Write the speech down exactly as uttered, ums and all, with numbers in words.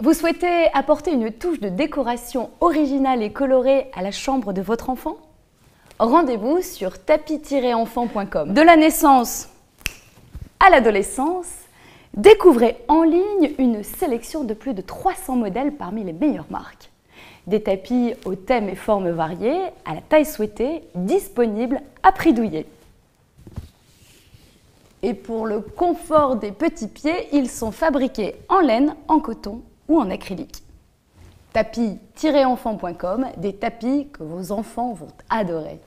Vous souhaitez apporter une touche de décoration originale et colorée à la chambre de votre enfant? Rendez-vous sur tapis tiret enfant point com. De la naissance à l'adolescence, découvrez en ligne une sélection de plus de trois cents modèles parmi les meilleures marques. Des tapis aux thèmes et formes variés, à la taille souhaitée, disponibles à prix douillet. Et pour le confort des petits pieds, ils sont fabriqués en laine, en coton ou en acrylique. tapis tiret enfant point com, des tapis que vos enfants vont adorer.